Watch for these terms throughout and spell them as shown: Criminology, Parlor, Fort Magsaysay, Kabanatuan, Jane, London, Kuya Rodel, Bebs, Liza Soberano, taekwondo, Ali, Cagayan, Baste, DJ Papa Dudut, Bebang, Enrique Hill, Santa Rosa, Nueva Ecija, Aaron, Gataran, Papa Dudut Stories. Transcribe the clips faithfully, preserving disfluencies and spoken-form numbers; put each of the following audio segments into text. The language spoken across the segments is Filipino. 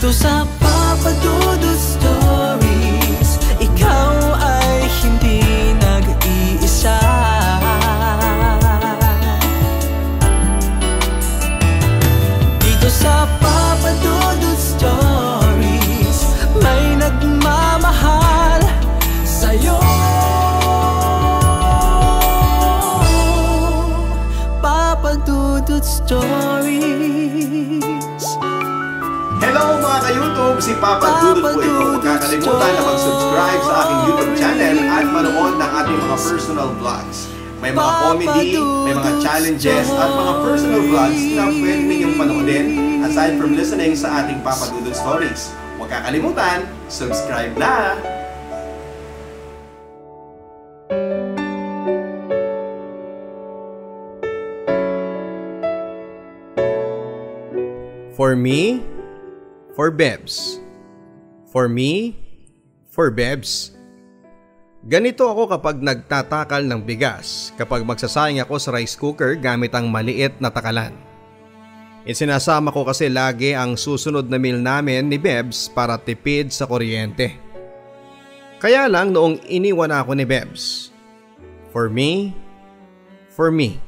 Dito sa Papa Dudut Stories, ikaw ay hindi nag-iisa. Dito sa Papa Dudut Stories, may nagmamahal sa'yo. Papa Dudut Stories. Hello mga ka-YouTube! Si Papa Dudut po ito. Huwag kakalimutan na mag-subscribe sa aking YouTube channel at manood ng ating mga personal vlogs. May mga comedy, may mga challenges at mga personal vlogs na pwede ninyong panoodin aside from listening sa ating Papa Dudut Stories. Huwag kakalimutan, subscribe na! For me, for Bebs. For me, for Bebs. Ganito ako kapag nagtatakal ng bigas, kapag magsasayang ako sa rice cooker gamit ang maliit na takalan. Isinasama ko kasi lagi ang susunod na meal namin ni Bebs para tipid sa kuryente. Kaya lang noong iniwan ako ni Bebs. For me, for me.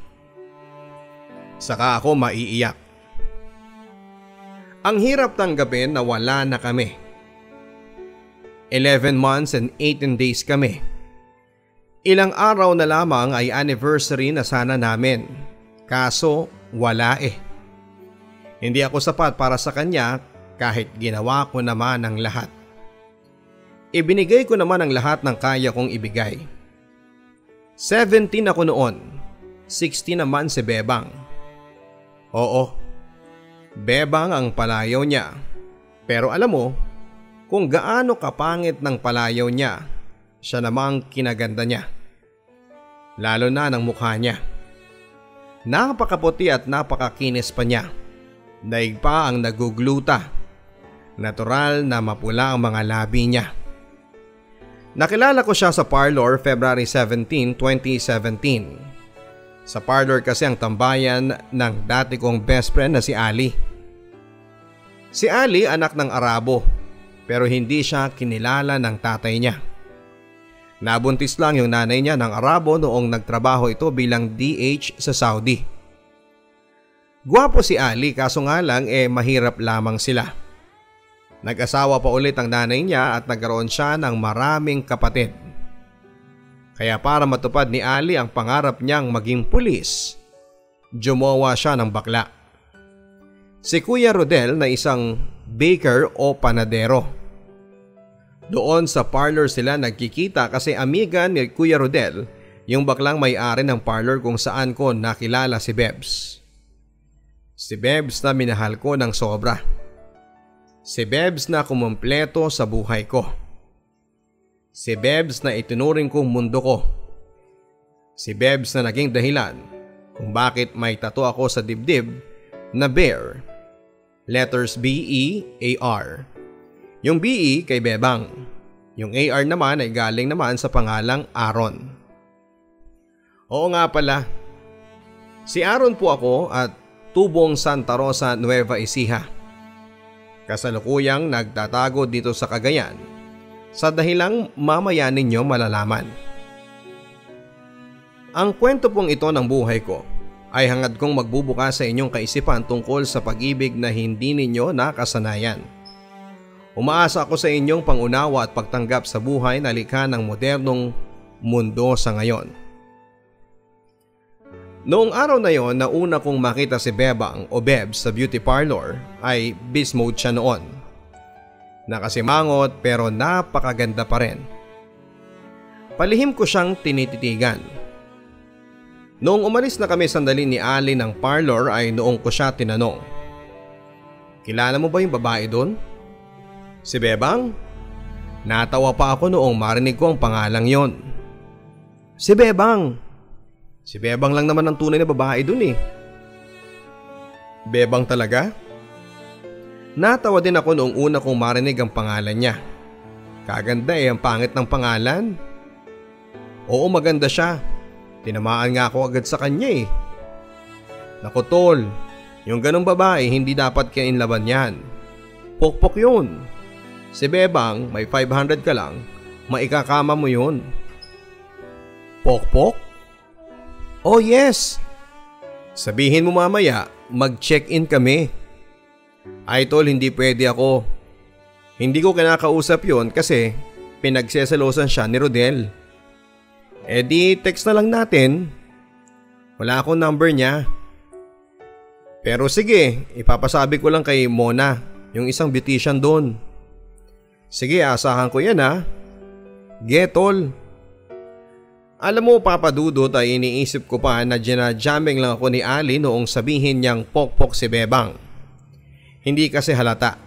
Saka ako maiiyak. Ang hirap tanggapin na wala na kami. eleven months and eighteen days kami. Ilang araw na lamang ay anniversary na sana namin. Kaso wala eh. Hindi ako sapat para sa kanya kahit ginawa ko naman ang lahat. Ibinigay ko naman ang lahat ng kaya kong ibigay. seventeen ako noon. sixteen naman si Bebang. Oo. Bebang ang palayaw niya. Pero alam mo, kung gaano kapangit ng palayaw niya, siya namang kinaganda niya. Lalo na ng mukha niya. Napakaputi at napakakinis pa niya. Daig pa ang nagugluta. Natural na mapula ang mga labi niya. Nakilala ko siya sa Parlor February seventeenth, twenty seventeen. Sa Parlor kasi ang tambayan ng dati kong best friend na si Ali. Si Ali anak ng Arabo pero hindi siya kinilala ng tatay niya. Nabuntis lang yung nanay niya ng Arabo noong nagtrabaho ito bilang D H sa Saudi. Gwapo si Ali kaso nga lang eh mahirap lamang sila. Nag-asawa pa ulit ang nanay niya at nagkaroon siya ng maraming kapatid. Kaya para matupad ni Ali ang pangarap niyang maging pulis, jumawa siya ng bakla. Si Kuya Rodel na isang baker o panadero. Doon sa Parlor sila nagkikita kasi amiga ni Kuya Rodel yung baklang may-ari ng Parlor kung saan ko nakilala si Bebs. Si Bebs na minahal ko ng sobra. Si Bebs na kumumpleto sa buhay ko. Si Bebs na itinuring kong mundo ko. Si Bebs na naging dahilan kung bakit may tattoo ako sa dibdib na bear. Letters B E A R. Yung B E kay Bebang. Yung A R naman ay galing naman sa pangalang Aaron. Oo nga pala. Si Aaron po ako at tubong Santa Rosa, Nueva Ecija. Kasalukuyang nagtatago dito sa Cagayan. Sa dahilang mamaya ninyo malalaman. Ang kwento pong ito ng buhay ko ay hangad kong magbubuka sa inyong kaisipan tungkol sa pag-ibig na hindi ninyo nakasanayan. Umaasa ako sa inyong pangunawa at pagtanggap sa buhay na likha ng modernong mundo sa ngayon. Noong araw na yon na una kong makita si Bebang o Bebs sa beauty parlor ay beast mode siya noon. Nakasimangot pero napakaganda pa rin. Palihim ko siyang tinititigan. Noong umalis na kami sandali ni Ali ng parlor ay noong ko siya tinanong. Kilala mo ba yung babae doon? Si Bebang? Natawa pa ako noong marinig ko ang pangalang yon. Si Bebang! Si Bebang lang naman ang tunay na babae doon eh. Bebang talaga? Natawa din ako noong una kong marinig ang pangalan niya. Kaganda eh, ang pangit ng pangalan. Oo, maganda siya. Tinamaan nga ako agad sa kanya eh. Naku tol, yung ganong babae hindi dapat kainlaban yan. pokpok yun. Si Bebang, may five hundred ka lang, maikakama mo yun. Pokpok? Oh yes! Sabihin mo mamaya, mag-check-in kami. Idol, hindi pwede ako. Hindi ko kinakausap yun kasi pinagsesalosan siya ni Rodel. E di text na lang natin. Wala akong number niya. Pero sige, ipapasabi ko lang kay Mona, yung isang beautician doon. Sige, asahan ko yan ha. Getol. Alam mo, Papa Dudut, ay iniisip ko pa na ginajamming lang ako ni Ali noong sabihin niyang pokpok si Bebang. Hindi kasi halata.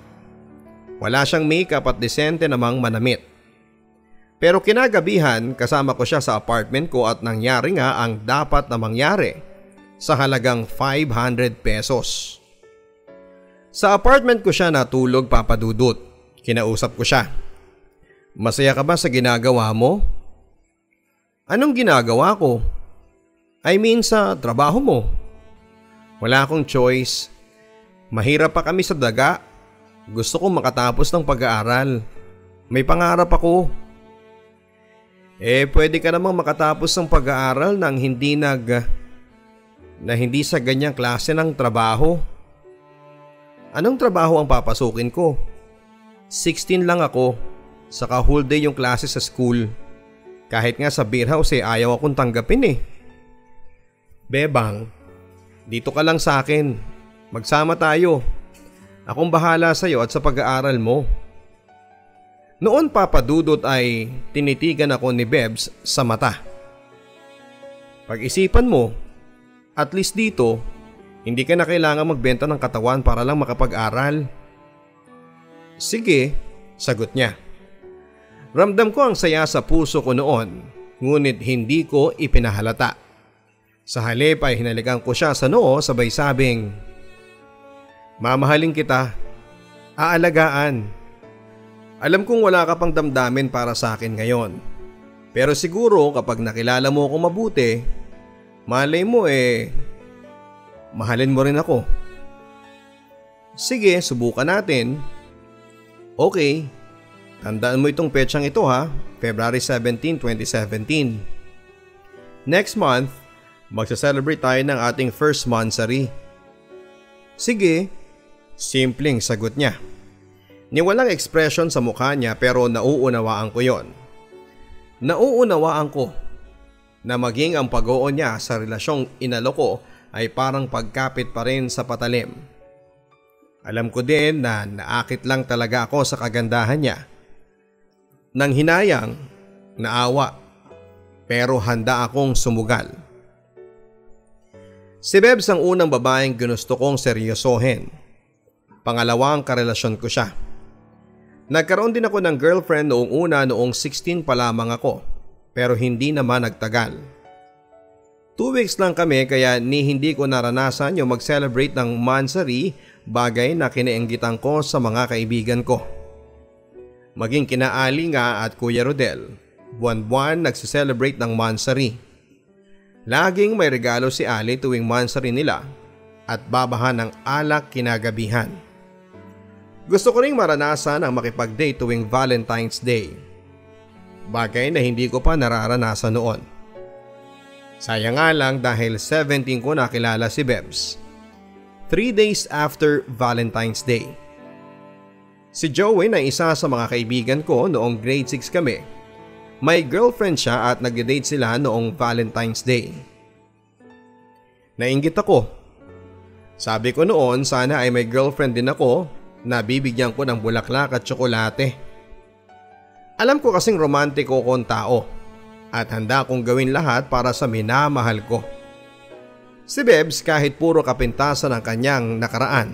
Wala siyang makeup at desente namang manamit. Pero kinagabihan, kasama ko siya sa apartment ko at nangyari nga ang dapat na mangyari sa halagang five hundred pesos. Sa apartment ko siya natulog, Papa Dudut. Kinausap ko siya. Masaya ka ba sa ginagawa mo? Anong ginagawa ko? I mean sa trabaho mo. Wala akong choice. Mahirap pa kami sa daga. Gusto ko makatapos ng pag-aaral. May pangarap ako. Eh pwede ka namang makatapos ng pag-aaral nang hindi nag... na hindi sa ganyang klase ng trabaho. Anong trabaho ang papasukin ko? sixteen lang ako, saka whole day yung klase sa school. Kahit nga sa beer house eh, ayaw akong tanggapin eh. Bebang, dito ka lang sa akin. Magsama tayo. Akong bahala sa'yo at sa pag-aaral mo. Noon, Papa Dudut, ay tinitigan ako ni Bebs sa mata. Pag-isipan mo, at least dito, hindi ka na kailangan magbenta ng katawan para lang makapag-aral. Sige, sagot niya. Ramdam ko ang saya sa puso ko noon, ngunit hindi ko ipinahalata. Sa halip ay hinalikan ko siya sa noo sabay sabing, mamahalin kita, aalagaan. Alam kong wala ka pang damdamin para sa akin ngayon. Pero siguro kapag nakilala mo ako mabuti, malay mo eh, mahalin mo rin ako. Sige, subukan natin. Okay, tandaan mo itong petsang ito ha, February seventeenth, twenty seventeen. Next month, magsa-celebrate tayo ng ating first monthsary. Sige, simpleng sagot niya. Niwalang ekspresyon sa mukha niya pero nauunawaan ko yon. Nauunawaan ko na maging ang pag-oon niya sa relasyong inalo ko ay parang pagkapit pa rin sa patalim. Alam ko din na naakit lang talaga ako sa kagandahan niya. Nang hinayang, naawa, pero handa akong sumugal. Si Bebs ang unang babaeng ginusto kong seryosohin. Pangalawang karelasyon ko siya. Nagkaroon din ako ng girlfriend noong una noong sixteen pa lamang ako pero hindi naman nagtagal. Two weeks lang kami kaya ni hindi ko naranasan yung mag-celebrate ng monthsary, bagay na kinainggitan ko sa mga kaibigan ko. Maging kinaali nga at Kuya Rodel, buwan-buwan nagsiselebrate ng monthsary. Laging may regalo si Ali tuwing monthsary nila at babahan ng alak kinagabihan. Gusto ko ring maranasan ang makipag-date tuwing Valentine's Day. Bagay na hindi ko pa nararanasan noon. Sayang nga lang dahil seventeen ko nakilala si Bebs. three days after Valentine's Day. Si Joey na isa sa mga kaibigan ko noong grade six kami. May girlfriend siya at nag-date sila noong Valentine's Day. Nainggit ako. Sabi ko noon sana ay may girlfriend din ako. Nabibigyan ko ng bulaklak at tsokolate. Alam ko kasing romantiko kong tao at handa kong gawin lahat para sa minamahal ko. Si Bebs kahit puro kapintasan ang kanyang nakaraan.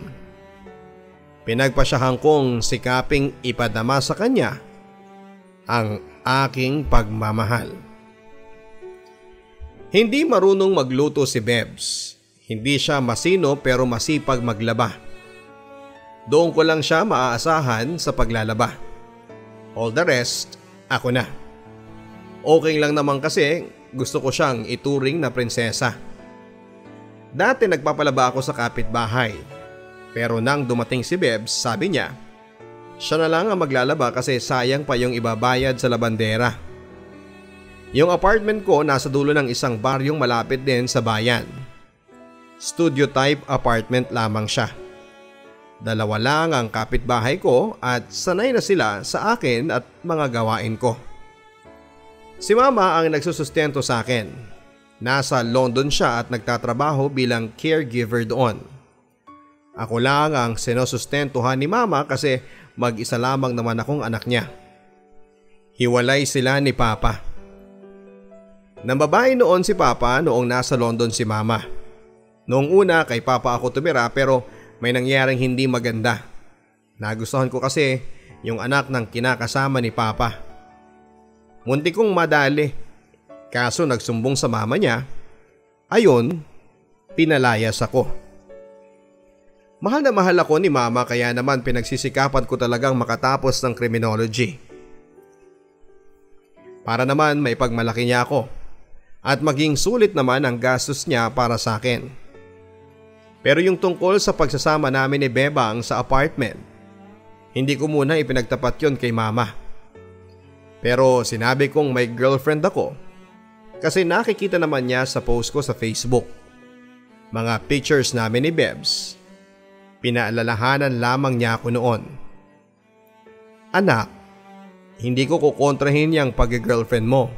Pinagpasyahan kong sikaping ipadama sa kanya ang aking pagmamahal. Hindi marunong magluto si Bebs. Hindi siya masino pero masipag maglaba. Doon ko lang siya maaasahan sa paglalaba. All the rest, ako na. Okay lang naman kasi gusto ko siyang ituring na prinsesa. Dati nagpapalaba ako sa kapitbahay. Pero nang dumating si Bebs, sabi niya, Siya na lang ang maglalaba kasi sayang pa yung ibabayad sa labandera. Yung apartment ko nasa dulo ng isang baryong malapit din sa bayan. Studio type apartment lamang siya. Dalawa lang ang kapitbahay ko at sanay na sila sa akin at mga gawain ko. Si Mama ang nagsusustento sa akin. Nasa London siya at nagtatrabaho bilang caregiver doon. Ako lang ang sinusustentuhan ni Mama kasi mag-isa lamang naman akong anak niya. Hiwalay sila ni Papa. Nambabae noon si Papa noong nasa London si Mama. Noong una kay Papa ako tumira pero may nangyaring hindi maganda. Nagustuhan ko kasi yung anak ng kinakasama ni Papa. Muntik kong madali. Kaso nagsumbong sa mama niya, ayon, pinalayas ako. Mahal na mahal ako ni mama kaya naman pinagsisikapan ko talagang makatapos ng criminology. Para naman may pagmalaki niya ako at maging sulit naman ang gastos niya para sa akin. Pero yung tungkol sa pagsasama namin ni Bebang sa apartment, hindi ko muna ipinagtapat yun kay mama. Pero sinabi kong may girlfriend ako. Kasi nakikita naman niya sa post ko sa Facebook. Mga pictures namin ni Bebs. Pinaalalahanan lamang niya ako noon. Anak, hindi ko kukontrahin yang pag-girlfriend mo.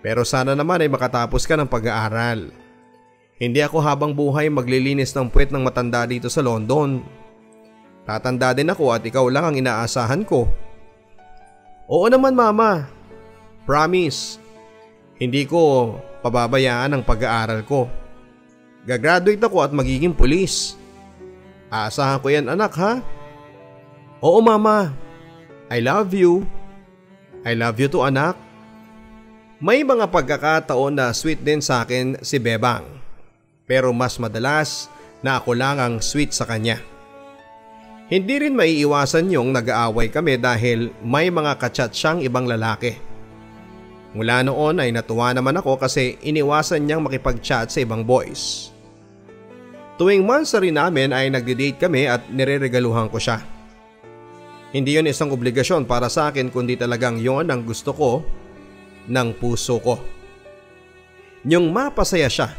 Pero sana naman ay makatapos ka ng pag-aaral. Hindi ako habang buhay maglilinis ng puwet ng matanda dito sa London. Tatanda din ako at ikaw lang ang inaasahan ko. Oo naman mama. Promise. Hindi ko pababayaan ang pag-aaral ko. Gagraduate ako at magiging pulis. Aasahan ko yan anak ha? Oo mama. I love you. I love you too anak. May mga pagkakataon na sweet din sa akin si Bebang. Pero mas madalas na ako lang ang sweet sa kanya. Hindi rin maiiwasan yung nag-aaway kami dahil may mga kachat siyang ibang lalaki. Mula noon ay natuwa naman ako kasi iniwasan niyang makipag-chat sa ibang boys. Tuwing months na rin namin ay nagde-date kami at nireregaluhan ko siya. Hindi yun isang obligasyon para sa akin kundi talagang yon ang gusto ko ng puso ko. Yung mapasaya siya.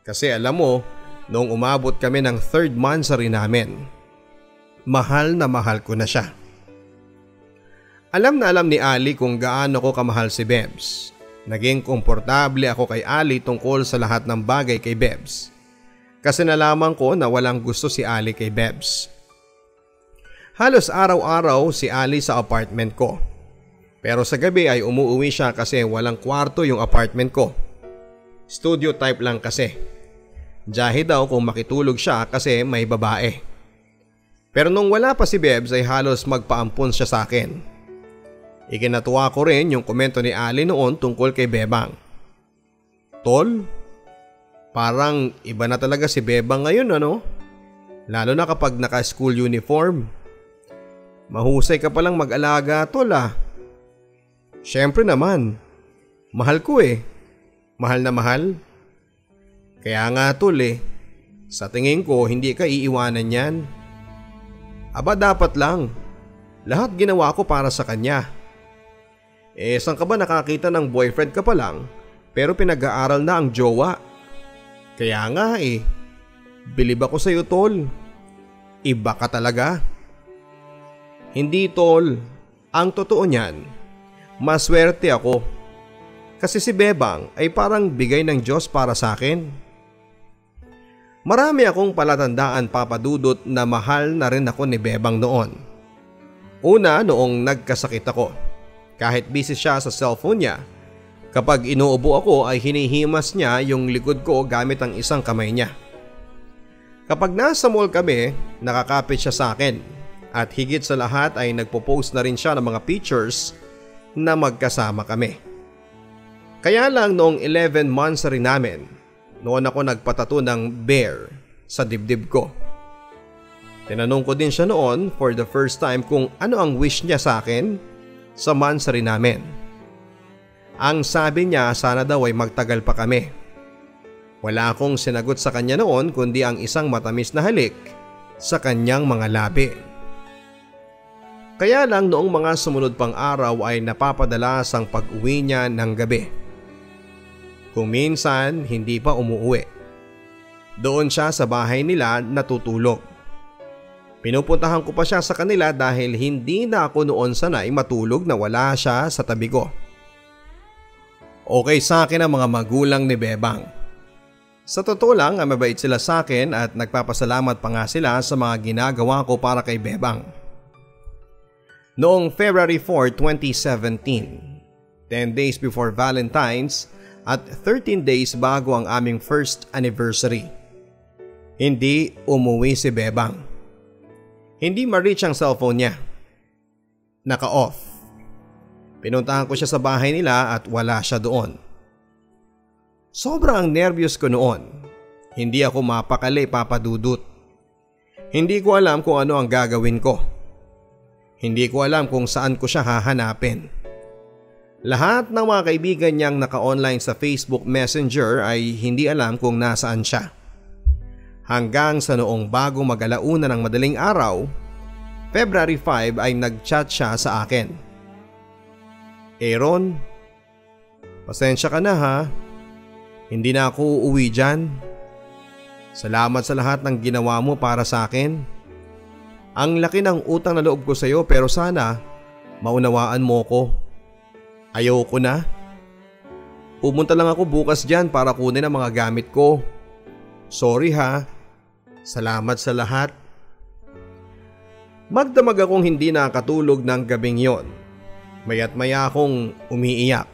Kasi alam mo, noong umabot kami ng third months na rin namin, mahal na mahal ko na siya. Alam na alam ni Ali kung gaano ko kamahal si Bebs. Naging komportable ako kay Ali tungkol sa lahat ng bagay kay Bebs. Kasi nalaman ko na walang gusto si Ali kay Bebs. Halos araw-araw si Ali sa apartment ko. Pero sa gabi ay umuwi siya kasi walang kwarto yung apartment ko. Studio type lang kasi. Jahe daw kung makitulog siya kasi may babae. Pero nung wala pa si Bebs ay halos magpaampon siya sa akin. Ikinatuwa ko rin yung komento ni Ali noon tungkol kay Bebang. Tol, parang iba na talaga si Bebang ngayon ano? Lalo na kapag naka-school uniform. Mahusay ka palang mag-alaga, tol ah. Siyempre naman, mahal ko eh. Mahal na mahal. Kaya nga tol eh, sa tingin ko hindi ka iiwanan yan. Aba dapat lang, lahat ginawa ko para sa kanya. Eh, saan ka ba nakakita ng boyfriend ka pa lang pero pinag-aaral na ang jowa? Kaya nga eh, bilib ako sa'yo tol. Iba ka talaga. Hindi tol, ang totoo niyan, maswerte ako. Kasi si Bebang ay parang bigay ng Diyos para sa akin. Marami akong palatandaan Papa Dudut na mahal na rin ako ni Bebang noon. Una noong nagkasakit ako. Kahit busy siya sa cellphone niya, kapag inuubo ako ay hinihimas niya yung likod ko gamit ang isang kamay niya. Kapag nasa mall kami, nakakapit siya sa akin at higit sa lahat ay nagpo-post na rin siya ng mga pictures na magkasama kami. Kaya lang noong eleven months na rin namin, noon ako nagpatato ng bear sa dibdib ko. Tinanong ko din siya noon for the first time kung ano ang wish niya sa akin sa mansari namin. Ang sabi niya sana daw ay magtagal pa kami. Wala akong sinagot sa kanya noon kundi ang isang matamis na halik sa kanyang mga labi. Kaya lang noong mga sumunod pang araw ay napapadalas ang pag-uwi niya ng gabi. Kung minsan, hindi pa umuwi. Doon siya sa bahay nila natutulog. Pinupuntahan ko pa siya sa kanila dahil hindi na ako noon sanay matulog na wala siya sa tabi ko. Okay sa akin ang mga magulang ni Bebang. Sa totoo lang, ay mabait sila sa akin at nagpapasalamat pa nga sila sa mga ginagawa ko para kay Bebang. Noong February four, twenty seventeen, ten days before Valentine's at thirteen days bago ang aming first anniversary, hindi umuwi si Bebang. Hindi ma-reach ang cellphone niya. Naka-off. Pinuntahan ko siya sa bahay nila at wala siya doon. Sobrang nervyos ko noon. Hindi ako mapakali, Papa Dudut. Hindi ko alam kung ano ang gagawin ko. Hindi ko alam kung saan ko siya hahanapin. Lahat ng mga kaibigan niyang naka-online sa Facebook Messenger ay hindi alam kung nasaan siya. Hanggang sa noong bago mag-alauna ng madaling araw, February five ay nag-chat siya sa akin. Aaron, pasensya ka na ha. Hindi na ako uuwi dyan. Salamat sa lahat ng ginawa mo para sa akin. Ang laki ng utang na loob ko sa iyo pero sana maunawaan mo ko. Ayoko na. Pumunta lang ako bukas dyan para kunin ang mga gamit ko. Sorry ha. Salamat sa lahat. Magdamag akong hindi nakatulog ng gabing yon. Maya't maya akong umiiyak.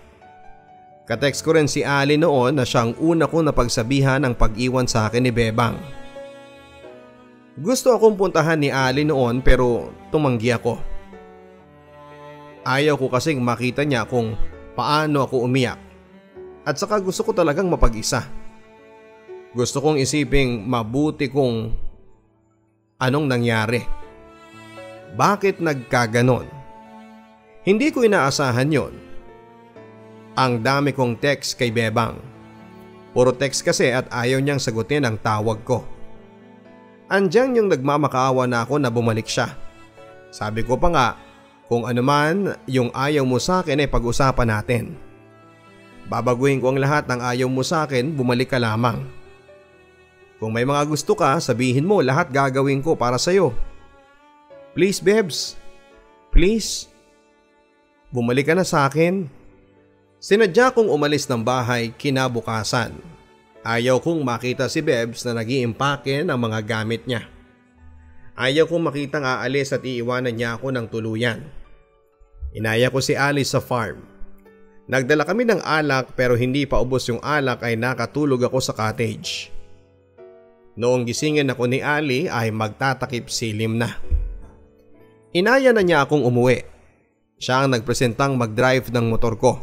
Kateks ko rin si Ali noon na siyang una kong napagsabihan ng pag-iwan sa akin ni Bebang. Gusto akong puntahan ni Ali noon pero tumanggi ako. Ayaw ko kasing makita niya kung paano ako umiyak. At saka gusto ko talagang mapag-isa. Gusto kong isiping mabuti kung anong nangyari. Bakit nagkaganon? Hindi ko inaasahan yon. Ang dami kong text kay Bebang. Puro text kasi at ayaw niyang sagutin ang tawag ko. Andiyan yung nagmamakaawa na ako na bumalik siya. Sabi ko pa nga, kung anuman yung ayaw mo sa akin ay pag-usapan natin. Babaguhin ko ang lahat ng ayaw mo sa akin, bumalik ka lamang. Kung may mga gusto ka, sabihin mo lahat gagawin ko para sa'yo. Please Bebs, please. Bumalik ka na sa akin. Sinadya kong umalis ng bahay kinabukasan. Ayaw kong makita si Bebs na nag-iimpake ng mga gamit niya. Ayaw kong makitang aalis at iiwanan niya ako ng tuluyan. Inaya ko si Ali sa farm. Nagdala kami ng alak pero hindi pa ubos yung alak ay nakatulog ako sa cottage. Noong gisingin ako ni Ali ay magtatakip silim na. Inaya na niya akong umuwi. Siya ang nagpresentang mag-drive ng motor ko.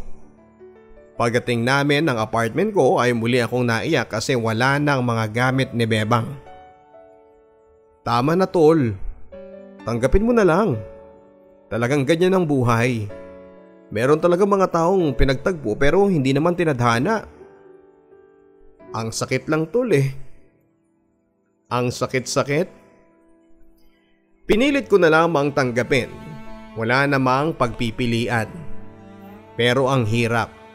Pagdating namin ng apartment ko ay muli akong naiyak kasi wala na ang mga gamit ni Bebang. Tama na tol, tanggapin mo na lang. Talagang ganyan ang buhay. Meron talaga mga taong pinagtagpo pero hindi naman tinadhana. Ang sakit lang tol eh. Ang sakit-sakit. Pinilit ko na lamang tanggapin. Wala namang pagpipilian. Pero ang hirap.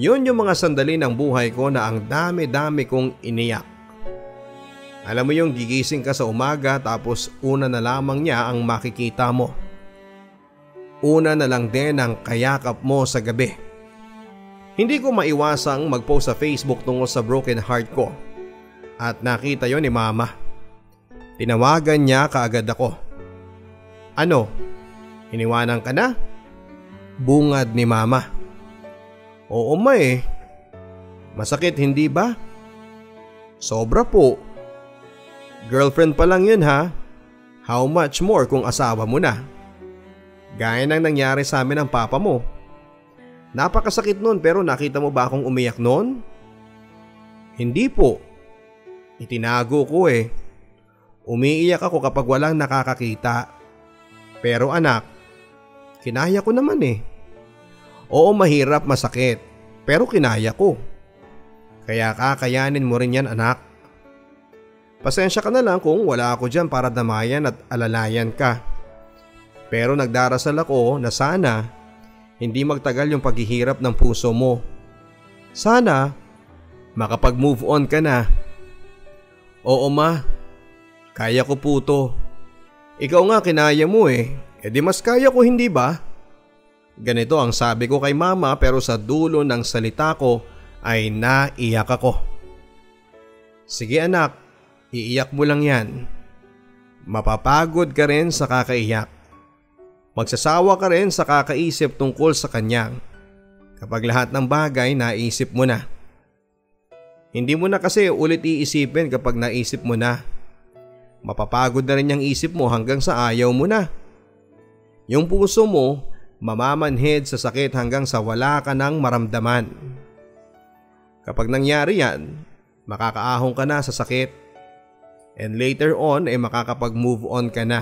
Yun yung mga sandali ng buhay ko na ang dami-dami kong iniyak. Alam mo yung gigising ka sa umaga tapos una na lamang niya ang makikita mo. Una na lang din ang kayakap mo sa gabi. Hindi ko maiwasang mag-post sa Facebook tungkol sa broken heart ko. At nakita yon ni Mama. Tinawagan niya kaagad ako. Ano? Iniwanan ka na? Bungad ni Mama. Oo ma eh. Masakit hindi ba? Sobra po. Girlfriend pa lang yun ha. How much more kung asawa mo na? Gaya ng nangyari sa amin ng papa mo. Napakasakit nun pero nakita mo ba akong umiyak nun? Hindi po. Itinago ko eh. Umiiyak ako kapag walang nakakakita. Pero anak, kinaya ko naman eh. Oo mahirap masakit, pero kinaya ko. Kaya kakayanin mo rin yan anak. Pasensya ka na lang kung wala ako dyan para damayan at alalayan ka. Pero nagdarasal ako na sana hindi magtagal yung paghihirap ng puso mo. Sana makapag-move on ka na. Oo ma, kaya ko po to. Ikaw nga kinaya mo eh. E di mas kaya ko, hindi ba? Ganito ang sabi ko kay mama, pero sa dulo ng salita ko ay naiyak ako. Sige anak, iiyak mo lang yan. Mapapagod ka rin sa kakaiyak. Magsasawa ka rin sa kakaisip tungkol sa kanyang. Kapag lahat ng bagay naisip mo na. Hindi mo na kasi ulit iisipin kapag naisip mo na. Mapapagod na rin yung isip mo hanggang sa ayaw mo na. Yung puso mo mamamanhid sa sakit hanggang sa wala ka nang maramdaman. Kapag nangyari yan, makakaahong ka na sa sakit. And later on ay eh, makakapag-move on ka na.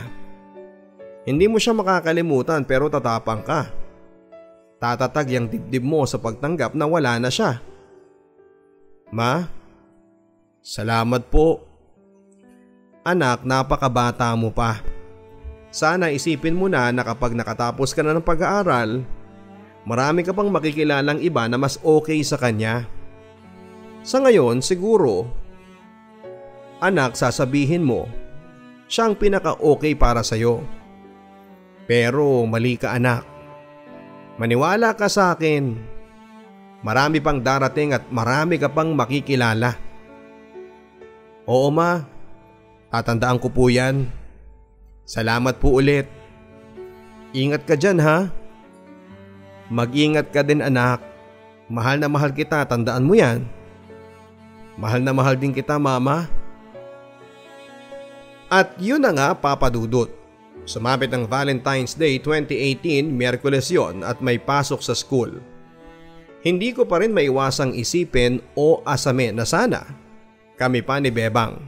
Hindi mo siya makakalimutan pero tatapang ka. Tatatag yung dibdib mo sa pagtanggap na wala na siya. Ma, salamat po. Anak, napakabata mo pa. Sana isipin mo na na kapag nakatapos ka na ng pag-aaral, marami ka pang makikilalang iba na mas okay sa kanya. Sa ngayon siguro, anak, sasabihin mo, siya ang pinaka-okay para sa'yo. Pero mali ka anak. Maniwala ka sa akin. Marami pang darating at marami ka pang makikilala. Oo ma, tatandaan ko po yan. Salamat po ulit. Ingat ka dyan ha. Mag-ingat ka din anak. Mahal na mahal kita, tandaan mo yan. Mahal na mahal din kita mama. At yun na nga Papa Dudut. Sumapit ang Valentine's Day twenty eighteen, Miyerkules yon at may pasok sa school. Hindi ko pa rin maiwasang isipin o asame na sana kami pa ni Bebang.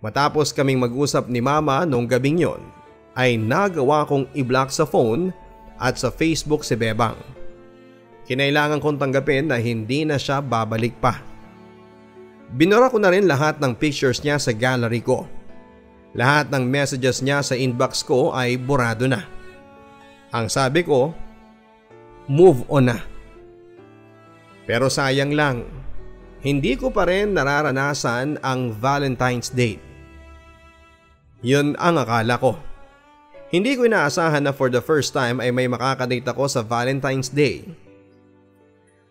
Matapos kaming mag-usap ni Mama noong gabing yon, ay nagawa kong i-block sa phone at sa Facebook si Bebang. Kinailangan kong tanggapin na hindi na siya babalik pa. Binura ko na rin lahat ng pictures niya sa gallery ko. Lahat ng messages niya sa inbox ko ay borado na. Ang sabi ko, move on na. Pero sayang lang, hindi ko pa rin nararanasan ang Valentine's Day. Yun ang akala ko. Hindi ko inaasahan na for the first time ay may makakadate ako sa Valentine's Day.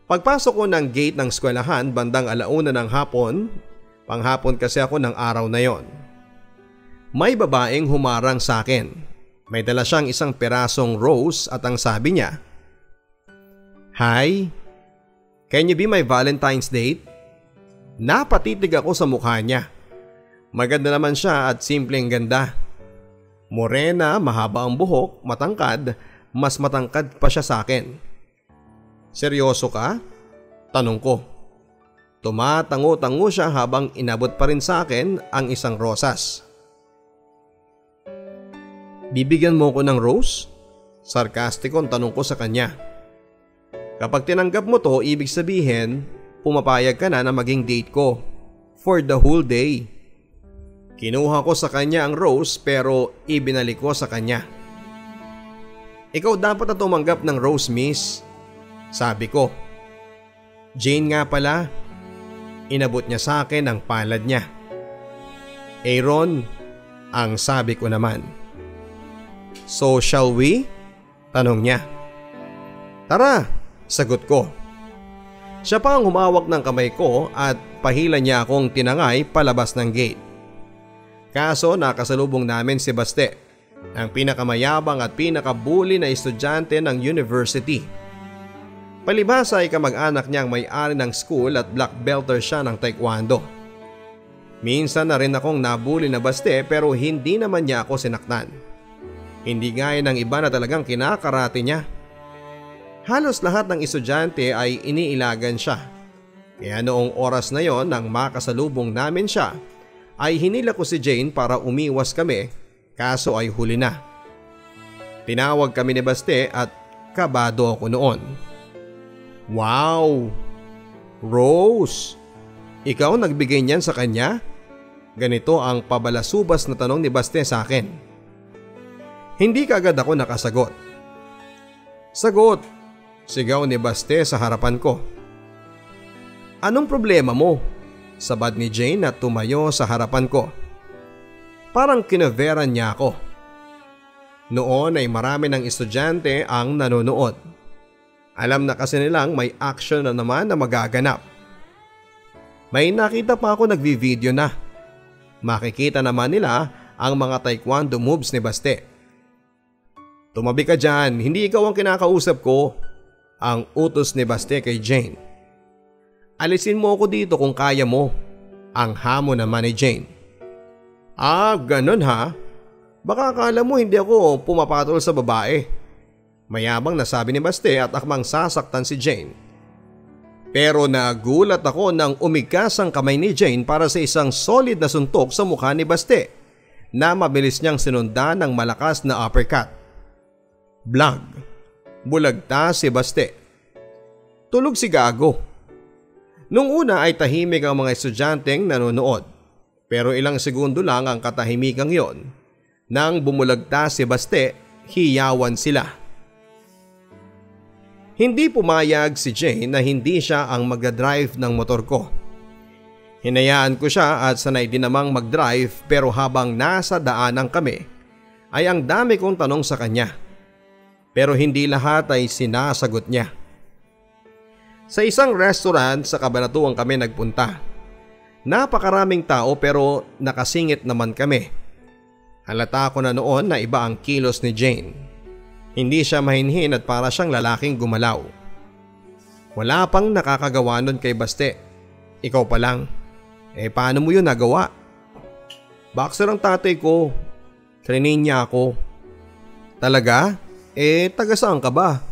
Pagpasok ko ng gate ng eskwelahan bandang alauna ng hapon, panghapon kasi ako ng araw na yon. May babaeng humarang sa akin. May dala siyang isang perasong rose at ang sabi niya, "Hi, can you be my Valentine's date?" Napatitig ako sa mukha niya. Maganda naman siya at simpleng ganda. Morena, mahaba ang buhok, matangkad, mas matangkad pa siya sa akin. "Seryoso ka?" tanong ko. Tumatango-tango siya habang inabot pa rin sa akin ang isang rosas. "Bibigyan mo ko ng rose?" Sarkastikong tanong ko sa kanya. "Kapag tinanggap mo to, ibig sabihin, pumapayag ka na na maging date ko for the whole day." Kinuha ko sa kanya ang rose pero ibinalik ko sa kanya. "Ikaw dapat na tumanggap ng rose, miss," sabi ko. "Jane nga pala." Inabot niya sa akin ang palad niya. "Aaron," ang sabi ko naman. "So shall we?" tanong niya. "Tara," sagot ko. Siya pa ang humawak ng kamay ko at pahila niya akong tinangay palabas ng gate. Kaso nakasalubong namin si Baste, ang pinakamayabang at pinakabuli na estudyante ng university. Palibhasa ay kamag-anak niyang may-ari ng school at black belter siya ng taekwondo. Minsan na rin akong nabuli na Baste pero hindi naman niya ako sinaktan. Hindi gaya ng iba na talagang kinakarate niya. Halos lahat ng estudyante ay iniilagan siya. Kaya noong oras na yon nang makasalubong namin siya, ay hinila ko si Jane para umiwas kami, kaso ay huli na. Tinawag kami ni Baste at kabado ako noon. "Wow! Rose! Ikaw nagbigay niyan sa kanya?" Ganito ang pabalasubas na tanong ni Baste sa akin. Hindi kaagad ako nakasagot. Sagot! Sigaw ni Baste sa harapan ko. Anong problema mo? Sabad ni Jane na tumayo sa harapan ko. Parang kinavera niya ako. Noon ay marami ng estudyante ang nanonood. Alam na kasi nilang may action na naman na magaganap. May nakita pa ako nagvi-video na. Makikita naman nila ang mga taekwondo moves ni Baste. Tumabi ka dyan, hindi ikaw ang kinakausap ko. Ang utos ni Baste kay Jane. Alisin mo ako dito kung kaya mo. Ang hamon naman ni Jane. Ah, ganun ha? Baka akala mo hindi ako pumapatol sa babae. Mayabang nasabi ni Baste at akmang sasaktan si Jane. Pero nagulat ako nang umigkas ang kamay ni Jane para sa isang solid na suntok sa mukha ni Baste na mabilis niyang sinundan ng malakas na uppercut. Blag, bulagta si Baste. Tulog si Gago. Nung una ay tahimik ang mga estudyanteng nanonood. Pero ilang segundo lang ang katahimikang yon. Nang bumulagta si Baste, hiyawan sila. Hindi pumayag si Jane na hindi siya ang magdadrive ng motor ko. Hinayaan ko siya at sanay din namang magdrive, pero habang nasa daanan kami ay ang dami kong tanong sa kanya. Pero hindi lahat ay sinasagot niya. Sa isang restaurant sa Kabanatuan kami nagpunta. Napakaraming tao pero nakasingit naman kami. Halata ko na noon na iba ang kilos ni Jane. Hindi siya mahinhin at para siyang lalaking gumalaw. Wala pang nakakagawa nun kay Baste. Ikaw pa lang. Eh paano mo yun nagawa? Boxer ang tatay ko. Trainin niya ako. Talaga? Eh, taga saan ka ba?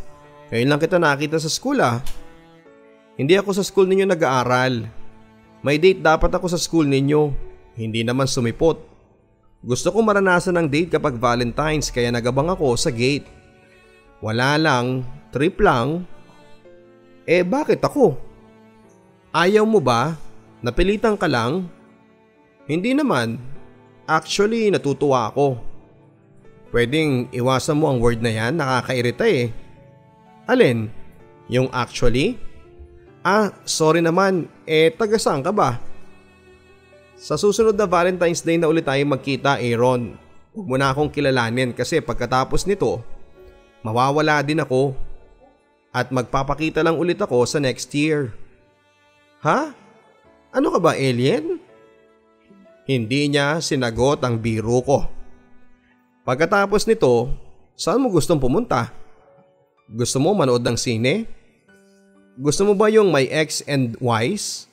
Ngayon lang kita nakita sa school ah. Hindi ako sa school ninyo nag-aaral. May date dapat ako sa school ninyo. Hindi naman sumipot. Gusto kong maranasan ng date kapag Valentine's kaya nagabang ako sa gate. Wala lang, trip lang. Eh, bakit ako? Ayaw mo ba? Napilitan ka lang? Hindi naman. Actually, natutuwa ako. Pwedeng iwasan mo ang word na yan, nakakairita eh. Alin? Yung actually? Ah, sorry naman, eh taga saan ka ba? Sa susunod na Valentine's Day na ulit tayo magkita, Aaron. Huwag mo na akong kilalanin kasi pagkatapos nito, mawawala din ako. At magpapakita lang ulit ako sa next year. Ha? Ano ka ba, alien? Hindi niya sinagot ang biro ko. Pagkatapos nito, saan mo gustong pumunta? Gusto mo manood ng sine? Gusto mo ba yung may X and Y's?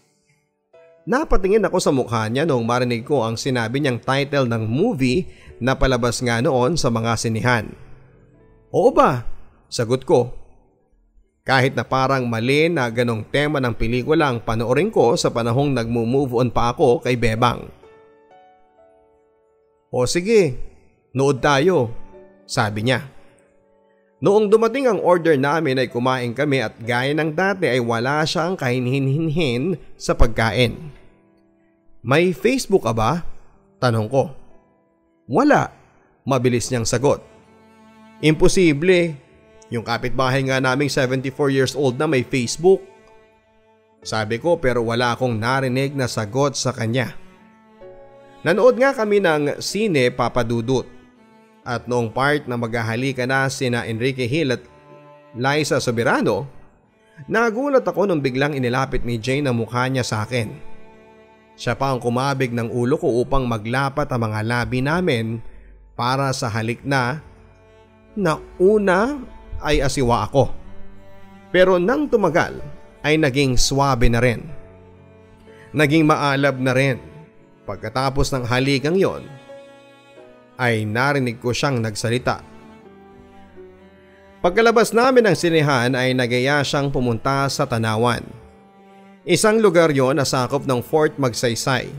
Napatingin ako sa mukha niya noong marinig ko ang sinabi niyang title ng movie na palabas nga noon sa mga sinihan. Oo ba? Sagot ko. Kahit na parang mali na ganong tema ng pelikula ang panoorin ko sa panahong nagmo-move on pa ako kay Bebang. O sige. Nood tayo, sabi niya. Noong dumating ang order namin ay kumain kami at gaya ng dati ay wala siyang kahinhinhinhin sa pagkain. May Facebook ka ba? Tanong ko. Wala, mabilis niyang sagot. Imposible, yung kapitbahay nga naming seventy-four years old na may Facebook. Sabi ko pero wala akong narinig na sagot sa kanya. Nanood nga kami ng sine, Papa Dudut. At noong part na maghahalika na sina Enrique Hill at Liza Soberano, nagulat ako nung biglang inilapit ni Jane ang mukha niya sa akin. Siya pa ang kumabig ng ulo ko upang maglapat ang mga labi namin para sa halik na nauna ay asiwa ako. Pero nang tumagal ay naging swabe na rin. Naging maalab na rin. Pagkatapos ng halikang yon, ay narinig ko siyang nagsalita. Pagkalabas namin ng sinehan ay nagaya siyang pumunta sa Tanawan. Isang lugar yon na sakop ng Fort Magsaysay.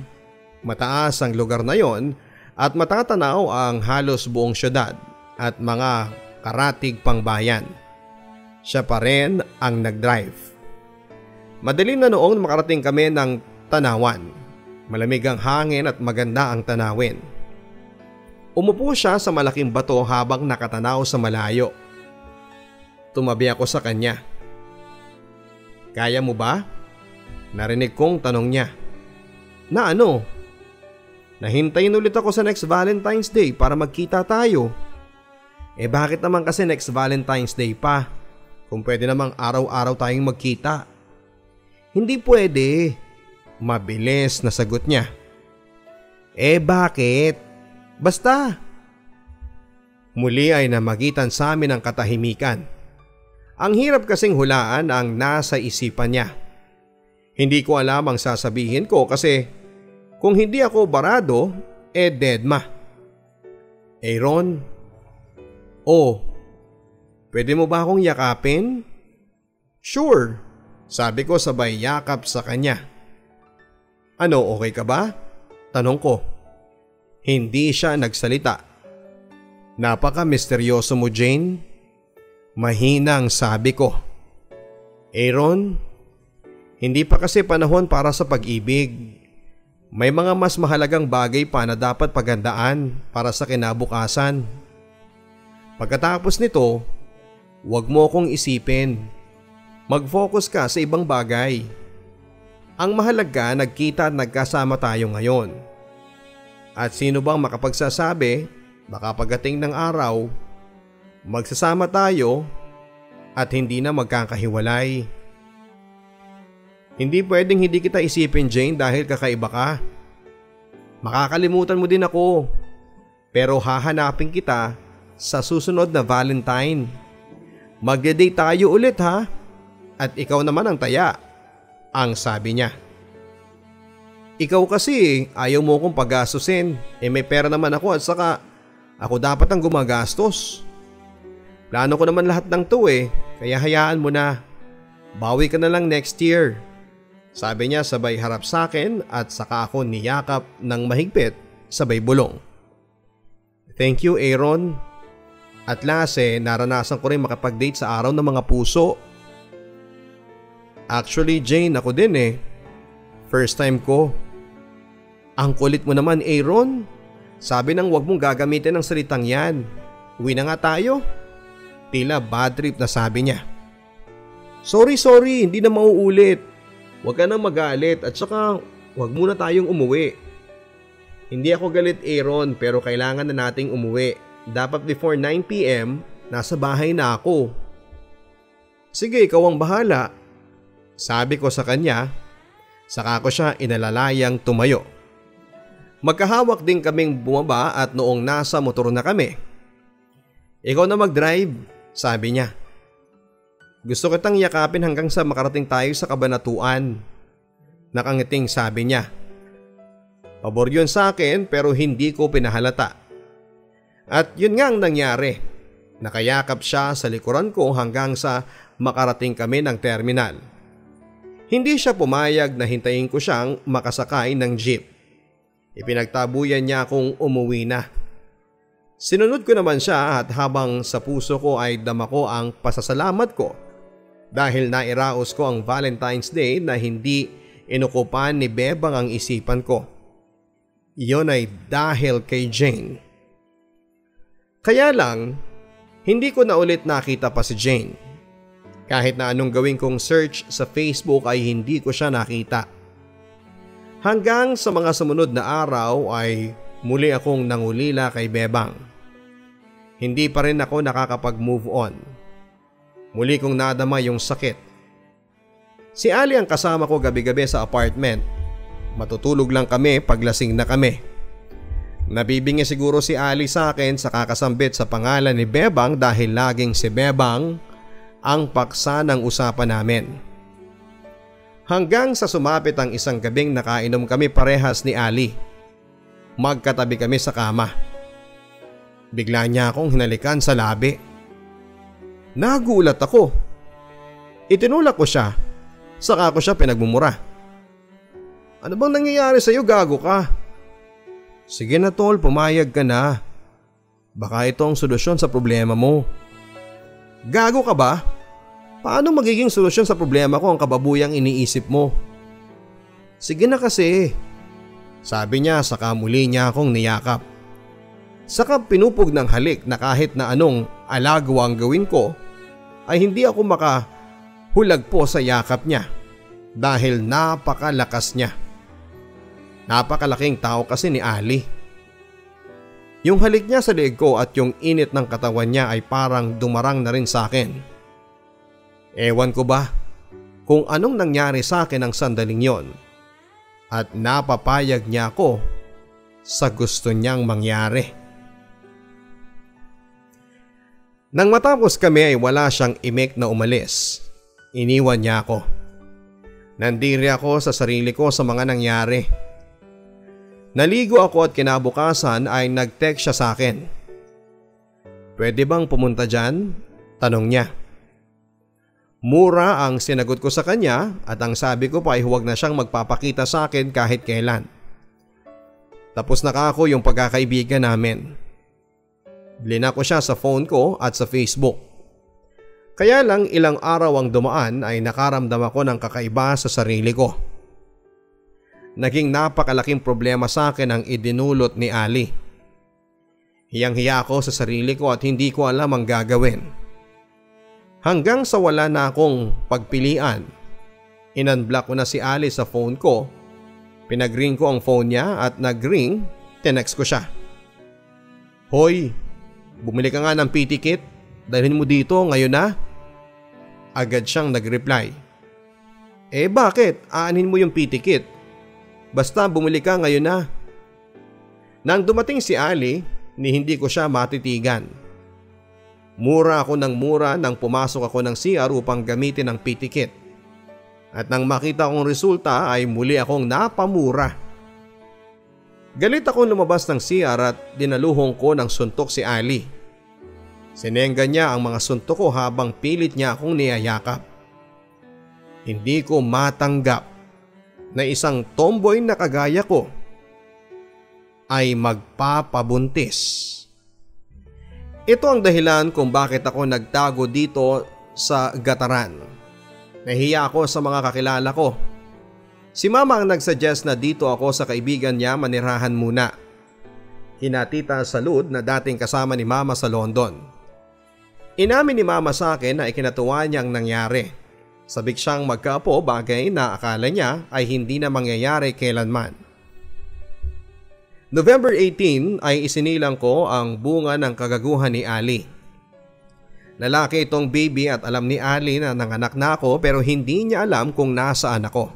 Mataas ang lugar na yon at matatanaw ang halos buong syudad at mga karatig pang bayan. Siya pa rin ang nagdrive. Madaling na noong makarating kami ng Tanawan. Malamig ang hangin at maganda ang tanawin. Umupo siya sa malaking bato habang nakatanaw sa malayo. Tumabi ako sa kanya. "Kaya mo ba?" Narinig kong tanong niya. "Na ano?" "Nahintayin ulit ako sa next Valentine's Day para magkita tayo." "Eh bakit naman kasi next Valentine's Day pa? Kung pwede namang araw-araw tayong magkita." "Hindi pwede." Mabilis na sagot niya. "Eh bakit?" "Basta." Muli ay namagitan sa amin ang katahimikan. Ang hirap kasing hulaan ang nasa isipan niya. Hindi ko alam ang sasabihin ko kasi kung hindi ako barado, eh deadma. "Aaron, oh, pwede mo ba akong yakapin?" "Sure," sabi ko sabay yakap sa kanya. "Ano, okay ka ba?" tanong ko. Hindi siya nagsalita. "Napaka-misteryoso mo, Jane." Mahinang sabi ko. "Aaron, hindi pa kasi panahon para sa pag-ibig. May mga mas mahalagang bagay pa na dapat paghandaan para sa kinabukasan. Pagkatapos nito, huwag mo kong isipin. Mag-focus ka sa ibang bagay. Ang mahalaga, nagkita at nagkasama tayo ngayon. At sino bang makapagsasabi, baka pagdating ng araw, magsasama tayo at hindi na magkakahiwalay. Hindi pwedeng hindi kita isipin, Jane, dahil kakaiba ka. Makakalimutan mo din ako, pero hahanapin kita sa susunod na Valentine. Magde-date tayo ulit ha, at ikaw naman ang taya," ang sabi niya. "Ikaw kasi ayaw mo kong paggastusin, eh may pera naman ako at saka ako dapat ang gumagastos. Plano ko naman lahat ng to eh, kaya hayaan mo na. Bawi ka na lang next year," sabi niya sabay harap sa akin at saka ako niyakap ng mahigpit sabay bulong. "Thank you, Aaron. At last eh, naranasan ko rin makapag-date sa araw ng mga puso." "Actually Jane, ako din eh. First time ko." "Ang kulit mo naman, Aaron. Sabi nang huwag mong gagamitin ang salitang yan. Uwi na nga tayo." Tila bad trip na sabi niya. "Sorry, sorry. Hindi na mauulit. Huwag ka nang magalit at saka huwag muna tayong umuwi." "Hindi ako galit, Aaron, pero kailangan na nating umuwi. Dapat before nine p m nasa bahay na ako." "Sige, ikaw ang bahala," sabi ko sa kanya. Saka ko siya inalalayang tumayo. Magkahawak din kaming bumaba at noong nasa motor na kami. "Ikaw na mag-drive," sabi niya. "Gusto kitang yakapin hanggang sa makarating tayo sa Kabanatuan." Nakangiting sabi niya. Pabor yun sa akin pero hindi ko pinahalata. At yun nga ang nangyari. Nakayakap siya sa likuran ko hanggang sa makarating kami ng terminal. Hindi siya pumayag na hintayin ko siyang makasakay ng jeep. Ipinagtabuyan niya akong umuwi na. Sinunod ko naman siya at habang sa puso ko ay dama ko ang pasasalamat ko dahil nairaos ko ang Valentine's Day na hindi inukupan ni Bebang ang isipan ko. Iyon ay dahil kay Jane. Kaya lang, hindi ko na ulit nakita pa si Jane. Kahit na anong gawin kong search sa Facebook ay hindi ko siya nakita. Hanggang sa mga sumunod na araw ay muli akong nangulila kay Bebang. Hindi pa rin ako nakakapag-move on. Muli kong nadama yung sakit. Si Ali ang kasama ko gabi-gabi sa apartment. Matutulog lang kami paglasing na kami. Nabibingi siguro si Ali sa akin sa kakasambit sa pangalan ni Bebang dahil laging si Bebang ang paksa ng usapan namin. Hanggang sa sumapit ang isang gabing nakainom kami parehas ni Ali. Magkatabi kami sa kama. Bigla niya akong hinalikan sa labi. Nagulat ako. Itinulak ko siya. Saka ko siya pinagmumura. "Ano bang nangyayari sa iyo, gago ka? Sige na tol, pumayag ka na. Baka ito ang solusyon sa problema mo." "Gago ka ba? Paano magiging solusyon sa problema ko ang kababuyang iniisip mo?" "Sige na kasi," sabi niya saka muli niya akong niyakap. Saka pinupog ng halik na kahit na anong alagwa ang gawin ko ay hindi ako makahulag po sa yakap niya dahil napakalakas niya. Napakalaking tao kasi ni Ali. Yung halik niya sa leeg ko at yung init ng katawan niya ay parang dumarang na rin sa akin. Ewan ko ba kung anong nangyari sa akin ang sandaling yon at napapayag niya ako sa gusto niyang mangyari. Nang matapos kami ay wala siyang imek na umalis. Iniwan niya ako. Nandiri ako sa sarili ko sa mga nangyari. Naligo ako at kinabukasan ay nag-text siya sa akin. Pwede bang pumunta dyan? Tanong niya. Mura ang sinagot ko sa kanya at ang sabi ko pa ay huwag na siyang magpapakita sa akin kahit kailan. Tapos na ako yung pagkakaibigan namin. Blina ko siya sa phone ko at sa Facebook. Kaya lang ilang araw ang dumaan ay nakaramdam ako ng kakaiba sa sarili ko. Naging napakalaking problema sa akin ang idinulot ni Ali. Hiyang-hiya ako sa sarili ko at hindi ko alam ang gagawin. Hanggang sa wala na akong pagpilian, in-unblock ko na si Ali sa phone ko. Pinag-ring ko ang phone niya at nag-ring, tinext ko siya. Hoy, bumili ka nga ng pitikit, dalhin mo dito ngayon na. Agad siyang nag-reply. Eh bakit? Aanhin mo yung pitikit? Basta bumili ka ngayon na. Nang dumating si Ali, ni hindi ko siya matitigan. Mura ako ng mura nang pumasok ako ng C R upang gamitin ang pitikit. At nang makita kong resulta ay muli akong napamura. Galit akong lumabas ng C R at dinaluhong ko ng suntok si Ali. Sinenggan niya ang mga suntok ko habang pilit niya akong niyayakap. Hindi ko matanggap na isang tomboy na kagaya ko ay magpapabuntis. Ito ang dahilan kung bakit ako nagtago dito sa Gataran. Nahiya ako sa mga kakilala ko. Si Mama ang nagsuggest na dito ako sa kaibigan niya manirahan muna. Hina Tita Salud na dating kasama ni Mama sa London. Inamin ni Mama sa akin na ikinatuwa niya ang nangyari. Sabik siyang magkaapo, bagay na akala niya ay hindi na mangyayari kailanman. November eighteenth ay isinilang ko ang bunga ng kagaguhan ni Ali. Lalaki itong baby at alam ni Ali na nanganak na ako pero hindi niya alam kung nasaan ako.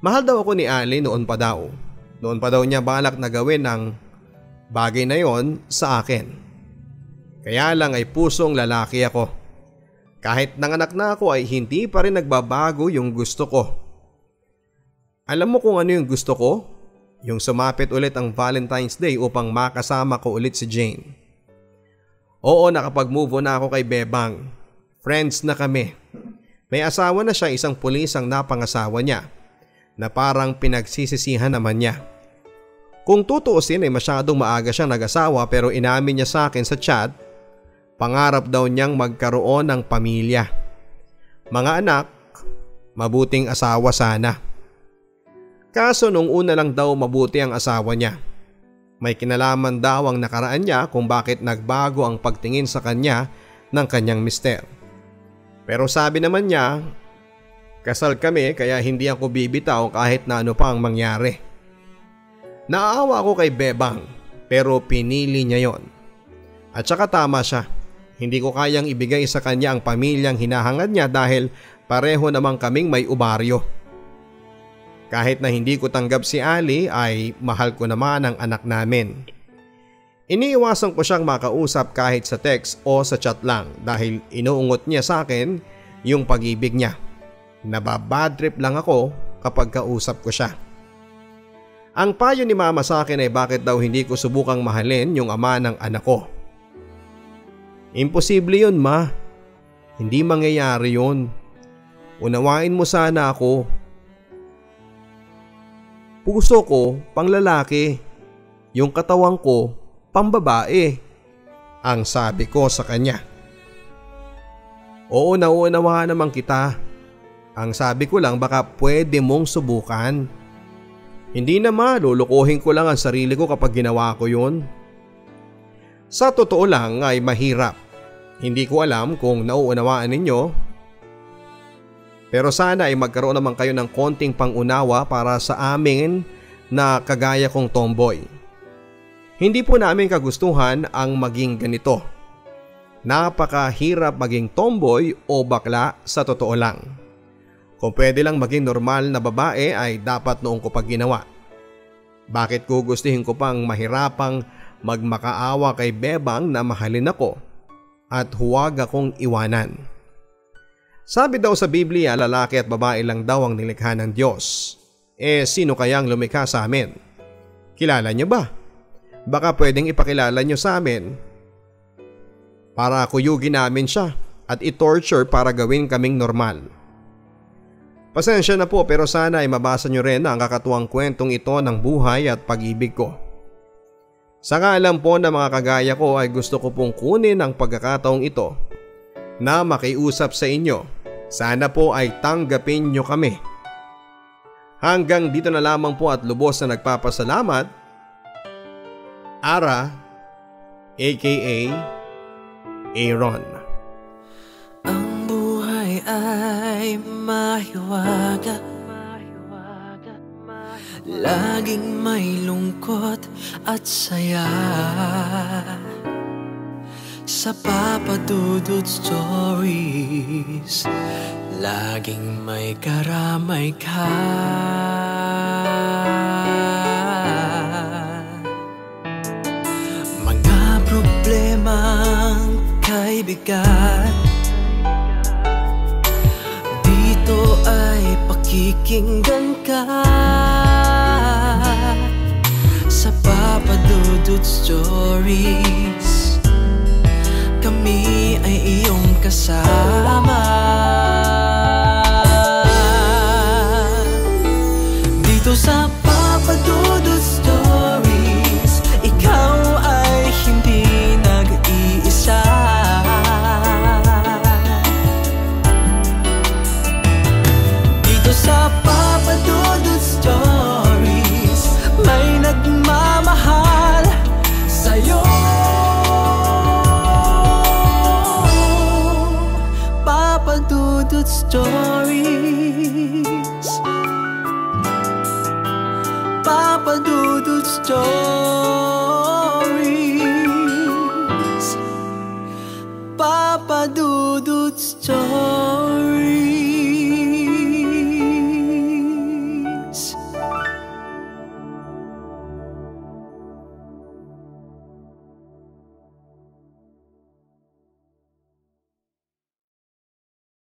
Mahal daw ako ni Ali noon pa daw. Noon pa daw niya balak na gawin ang bagay na yon sa akin. Kaya lang ay pusong lalaki ako. Kahit nanganak na ako ay hindi pa rin nagbabago yung gusto ko. Alam mo kung ano yung gusto ko? Yung sumapit ulit ang Valentine's Day upang makasama ko ulit si Jane. Oo, nakapag-move on na ako kay Bebang. Friends na kami. May asawa na siya, isang pulis ang napangasawa niya na parang pinagsisisihan naman niya. Kung tutuusin ay masyadong maaga siyang nag-asawa pero inamin niya sa akin sa chat. Pangarap daw niyang magkaroon ng pamilya. Mga anak, mabuting asawa sana. Kaso nung una lang daw mabuti ang asawa niya. May kinalaman daw ang nakaraan niya kung bakit nagbago ang pagtingin sa kanya ng kanyang mister. Pero sabi naman niya, kasal kami kaya hindi ako bibitaw kahit na ano pa ang mangyari. Naaawa ako kay Bebang pero pinili niya yon. At saka tama siya. Hindi ko kayang ibigay sa kanya ang pamilyang hinahangad niya dahil pareho namang kaming may ubaryo. Kahit na hindi ko tanggap si Ali ay mahal ko naman ang anak namin. Iniiwasan ko siyang makausap kahit sa text o sa chat lang dahil inuungot niya sa akin yung pag-ibig niya. Nababadtrip lang ako kapag kausap ko siya. Ang payo ni Mama sa akin ay bakit daw hindi ko subukang mahalin yung ama ng anak ko. Imposible yun, Ma. Hindi mangyayari yun. Unawain mo sana ako. Puso ko panglalaki. Yung katawan ko pambabae. Ang sabi ko sa kanya. Oo, nauunawaan naman kita. Ang sabi ko lang baka pwede mong subukan. Hindi na ma, lulukuhin ko lang ang sarili ko kapag ginawa ko yun. sa totoo lang ay mahirap. Hindi ko alam kung nauunawaan ninyo. Pero sana ay magkaroon naman kayo ng konting pangunawa para sa amin na kagaya kong tomboy. Hindi po namin kagustuhan ang maging ganito. Napakahirap maging tomboy o bakla sa totoo lang. Kung pwede lang maging normal na babae ay dapat noong ko pag ginawa. Bakit ko gustuhin ko pang mahirapang magmakaawa kay Bebang na mahalin ako at huwag akong iwanan? Sabi daw sa Biblia, lalaki at babae lang daw ang nilikha ng Diyos. Eh sino kayang lumikha sa amin? Kilala nyo ba? Baka pwedeng ipakilala nyo sa amin para kuyugin namin siya at i-torture para gawin kaming normal. Pasensya na po, pero sana ay mabasa nyo rin ang kakatuwang kwentong ito ng buhay at pag-ibig ko. Sa alam po na mga kagaya ko ay gusto ko pong kunin ang pagkakataong ito na makiusap sa inyo. Sana po ay tanggapin nyo kami. Hanggang dito na lamang po at lubos na nagpapasalamat. Ara aka Aaron. Ang buhay ay mahiwaga, laging may lungkot at saya. Sa Papa Dudut Stories, laging may karamay ka. Mga problemang kaibigan, dito ay pakikinggan ka. Papa Dudut Stories, kami ay iyong kasama. Dito sa Papa Dudut Stories, ikaw ay hindi nag-iisa. Dito sa Papa Dudut Stories, may nagmamahal sa'yo. Papa Dudut Stories, Papa Dudut Stories, Papa Dudut Stories.